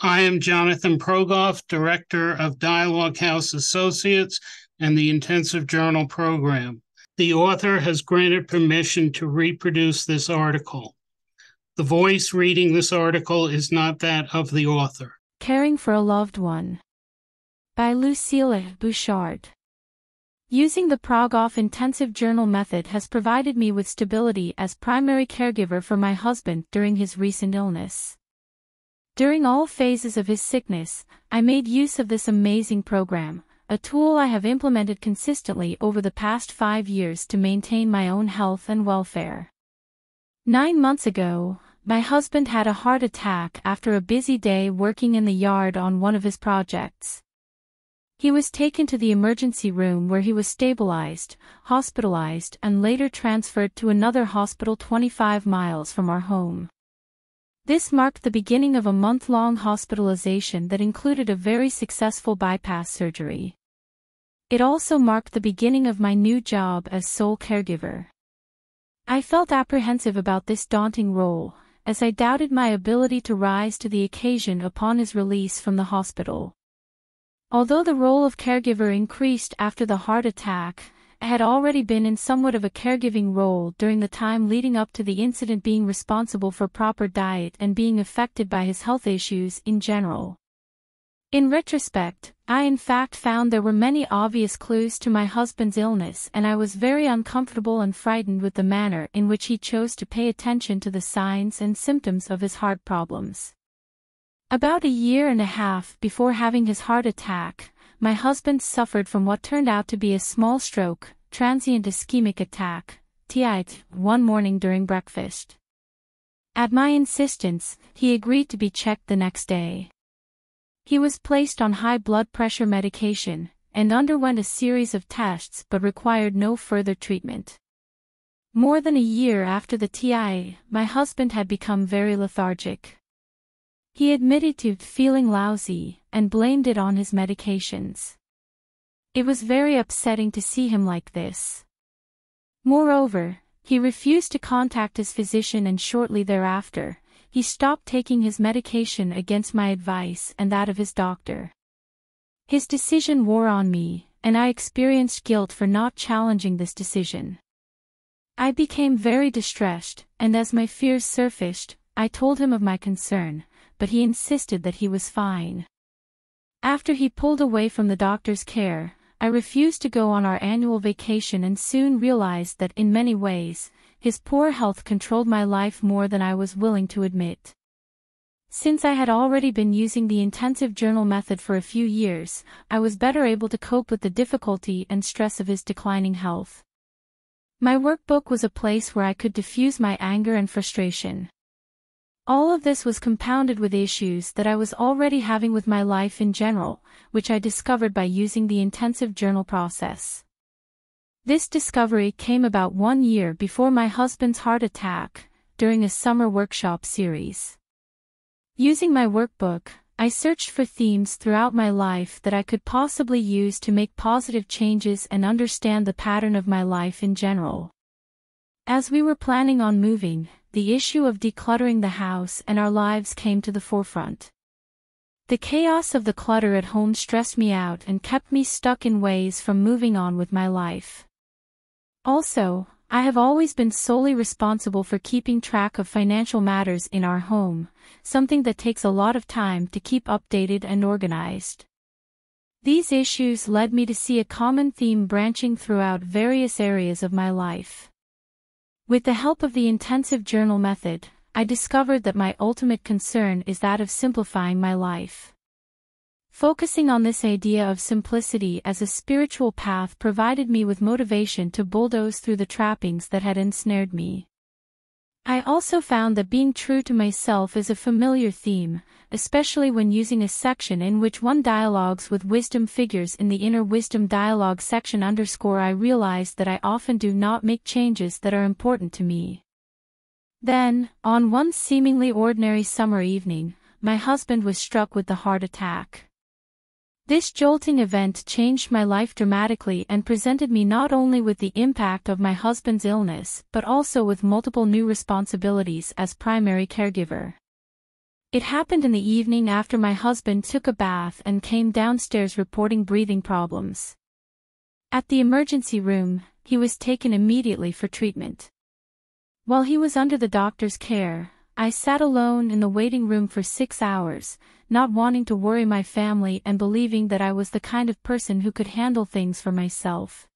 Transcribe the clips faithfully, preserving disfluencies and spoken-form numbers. I am Jonathan Progoff, Director of Dialogue House Associates and the Intensive Journal Program. The author has granted permission to reproduce this article. The voice reading this article is not that of the author. Caring for a Loved One by Lucille Bouchard. Using the Progoff Intensive Journal method has provided me with stability as primary caregiver for my husband during his recent illness. During all phases of his sickness, I made use of this amazing program, a tool I have implemented consistently over the past five years to maintain my own health and welfare. Nine months ago, my husband had a heart attack after a busy day working in the yard on one of his projects. He was taken to the emergency room where he was stabilized, hospitalized, and later transferred to another hospital twenty-five miles from our home. This marked the beginning of a month-long hospitalization that included a very successful bypass surgery. It also marked the beginning of my new job as sole caregiver. I felt apprehensive about this daunting role, as I doubted my ability to rise to the occasion upon his release from the hospital. Although the role of caregiver increased after the heart attack, I had already been in somewhat of a caregiving role during the time leading up to the incident, being responsible for proper diet and being affected by his health issues in general. In retrospect, I in fact found there were many obvious clues to my husband's illness, and I was very uncomfortable and frightened with the manner in which he chose to pay attention to the signs and symptoms of his heart problems. About a year and a half before having his heart attack, my husband suffered from what turned out to be a small stroke, transient ischemic attack, T I A, one morning during breakfast. At my insistence, he agreed to be checked the next day. He was placed on high blood pressure medication and underwent a series of tests but required no further treatment. More than a year after the T I A, my husband had become very lethargic. He admitted to feeling lousy and blamed it on his medications. It was very upsetting to see him like this. Moreover, he refused to contact his physician, and shortly thereafter, he stopped taking his medication against my advice and that of his doctor. His decision wore on me, and I experienced guilt for not challenging this decision. I became very distressed, and as my fears surfaced, I told him of my concern, but he insisted that he was fine. After he pulled away from the doctor's care, I refused to go on our annual vacation and soon realized that in many ways, his poor health controlled my life more than I was willing to admit. Since I had already been using the intensive journal method for a few years, I was better able to cope with the difficulty and stress of his declining health. My workbook was a place where I could diffuse my anger and frustration. All of this was compounded with issues that I was already having with my life in general, which I discovered by using the intensive journal process. This discovery came about one year before my husband's heart attack, during a summer workshop series. Using my workbook, I searched for themes throughout my life that I could possibly use to make positive changes and understand the pattern of my life in general. As we were planning on moving, the issue of decluttering the house and our lives came to the forefront. The chaos of the clutter at home stressed me out and kept me stuck in ways from moving on with my life. Also, I have always been solely responsible for keeping track of financial matters in our home, something that takes a lot of time to keep updated and organized. These issues led me to see a common theme branching throughout various areas of my life. With the help of the intensive journal method, I discovered that my ultimate concern is that of simplifying my life. Focusing on this idea of simplicity as a spiritual path provided me with motivation to bulldoze through the trappings that had ensnared me. I also found that being true to myself is a familiar theme, especially when using a section in which one dialogues with wisdom figures in the Inner Wisdom Dialogue section underscore I realized that I often do not make changes that are important to me. Then, on one seemingly ordinary summer evening, my husband was struck with the heart attack. This jolting event changed my life dramatically and presented me not only with the impact of my husband's illness but also with multiple new responsibilities as primary caregiver. It happened in the evening after my husband took a bath and came downstairs reporting breathing problems. At the emergency room, he was taken immediately for treatment. While he was under the doctor's care, I sat alone in the waiting room for six hours, not wanting to worry my family and believing that I was the kind of person who could handle things for myself.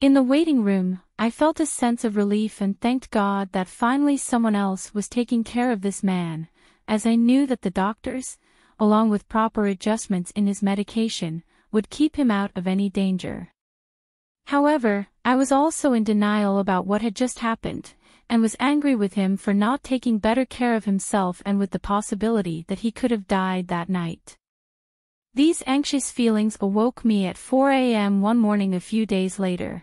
In the waiting room, I felt a sense of relief and thanked God that finally someone else was taking care of this man, as I knew that the doctors, along with proper adjustments in his medication, would keep him out of any danger. However, I was also in denial about what had just happened, and was angry with him for not taking better care of himself and with the possibility that he could have died that night. These anxious feelings awoke me at four a m one morning a few days later.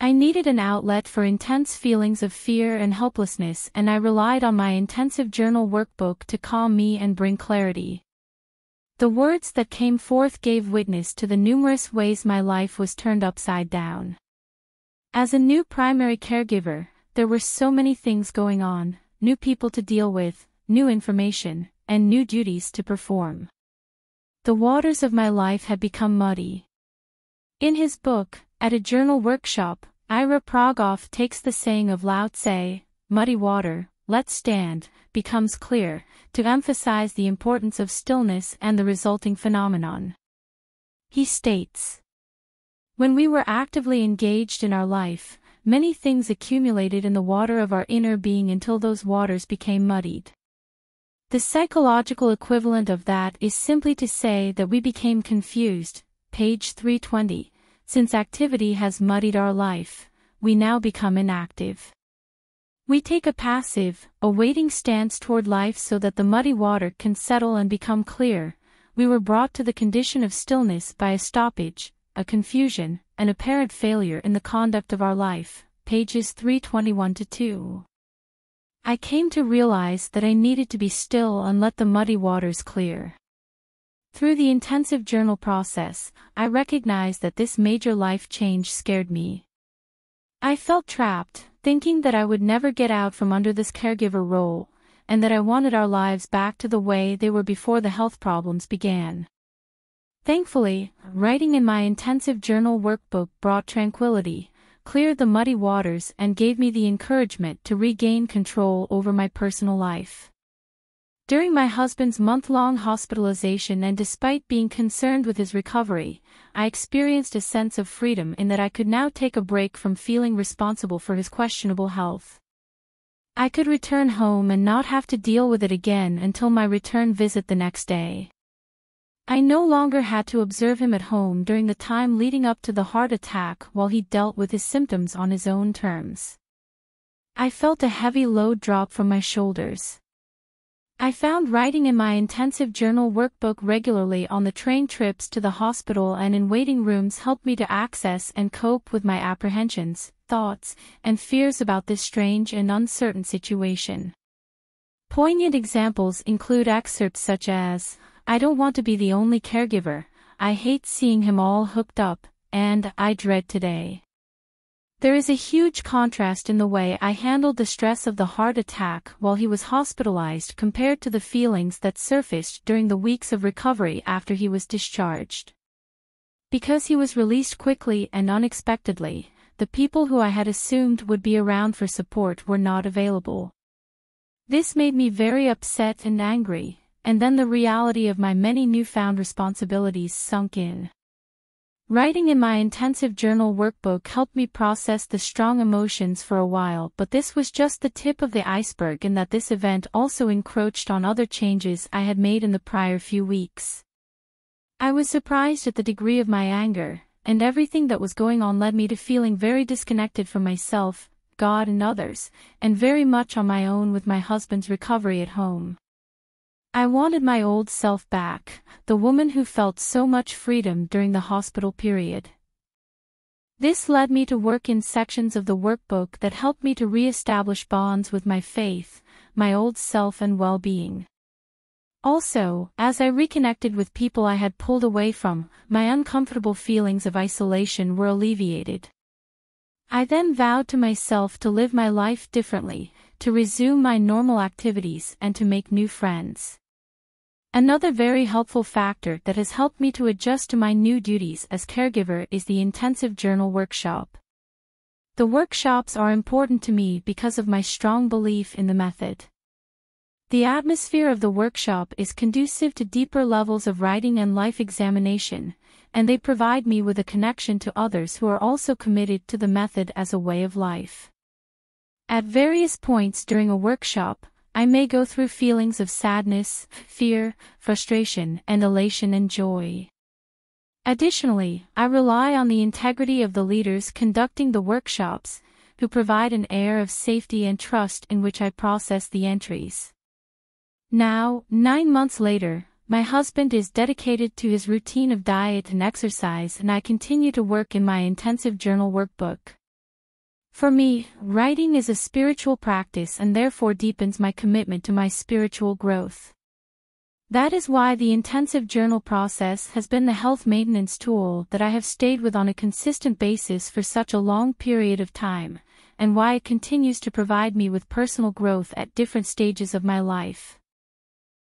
I needed an outlet for intense feelings of fear and helplessness, and I relied on my intensive journal workbook to calm me and bring clarity. The words that came forth gave witness to the numerous ways my life was turned upside down. As a new primary caregiver, there were so many things going on, new people to deal with, new information, and new duties to perform. The waters of my life had become muddy. In his book, At a Journal Workshop, Ira Progoff takes the saying of Lao Tse, "Muddy water, let stand," becomes clear, to emphasize the importance of stillness and the resulting phenomenon. He states, "When we were actively engaged in our life, many things accumulated in the water of our inner being until those waters became muddied." The psychological equivalent of that is simply to say that we became confused, page three twenty, since activity has muddied our life, we now become inactive. We take a passive, a waiting stance toward life so that the muddy water can settle and become clear. We were brought to the condition of stillness by a stoppage, a confusion, an apparent failure in the conduct of our life, pages three twenty-one to two. I came to realize that I needed to be still and let the muddy waters clear. Through the intensive journal process, I recognized that this major life change scared me. I felt trapped, thinking that I would never get out from under this caregiver role, and that I wanted our lives back to the way they were before the health problems began. Thankfully, writing in my intensive journal workbook brought tranquility, cleared the muddy waters, and gave me the encouragement to regain control over my personal life. During my husband's month-long hospitalization, and despite being concerned with his recovery, I experienced a sense of freedom in that I could now take a break from feeling responsible for his questionable health. I could return home and not have to deal with it again until my return visit the next day. I no longer had to observe him at home during the time leading up to the heart attack while he dealt with his symptoms on his own terms. I felt a heavy load drop from my shoulders. I found writing in my intensive journal workbook regularly on the train trips to the hospital and in waiting rooms helped me to access and cope with my apprehensions, thoughts, and fears about this strange and uncertain situation. Poignant examples include excerpts such as, "I don't want to be the only caregiver, I hate seeing him all hooked up, and I dread today." There is a huge contrast in the way I handled the stress of the heart attack while he was hospitalized compared to the feelings that surfaced during the weeks of recovery after he was discharged. Because he was released quickly and unexpectedly, the people who I had assumed would be around for support were not available. This made me very upset and angry. And then the reality of my many newfound responsibilities sunk in. Writing in my intensive journal workbook helped me process the strong emotions for a while, but this was just the tip of the iceberg in that this event also encroached on other changes I had made in the prior few weeks. I was surprised at the degree of my anger, and everything that was going on led me to feeling very disconnected from myself, God, and others, and very much on my own with my husband's recovery at home. I wanted my old self back, the woman who felt so much freedom during the hospital period. This led me to work in sections of the workbook that helped me to re-establish bonds with my faith, my old self, and well-being. Also, as I reconnected with people I had pulled away from, my uncomfortable feelings of isolation were alleviated. I then vowed to myself to live my life differently, to resume my normal activities and to make new friends. Another very helpful factor that has helped me to adjust to my new duties as caregiver is the Intensive Journal workshop. The workshops are important to me because of my strong belief in the method. The atmosphere of the workshop is conducive to deeper levels of writing and life examination, and they provide me with a connection to others who are also committed to the method as a way of life. At various points during a workshop, I may go through feelings of sadness, fear, frustration, and elation and joy. Additionally, I rely on the integrity of the leaders conducting the workshops, who provide an air of safety and trust in which I process the entries. Now, nine months later, my husband is dedicated to his routine of diet and exercise, and I continue to work in my Intensive Journal workbook. For me, writing is a spiritual practice and therefore deepens my commitment to my spiritual growth. That is why the Intensive Journal process has been the health maintenance tool that I have stayed with on a consistent basis for such a long period of time, and why it continues to provide me with personal growth at different stages of my life.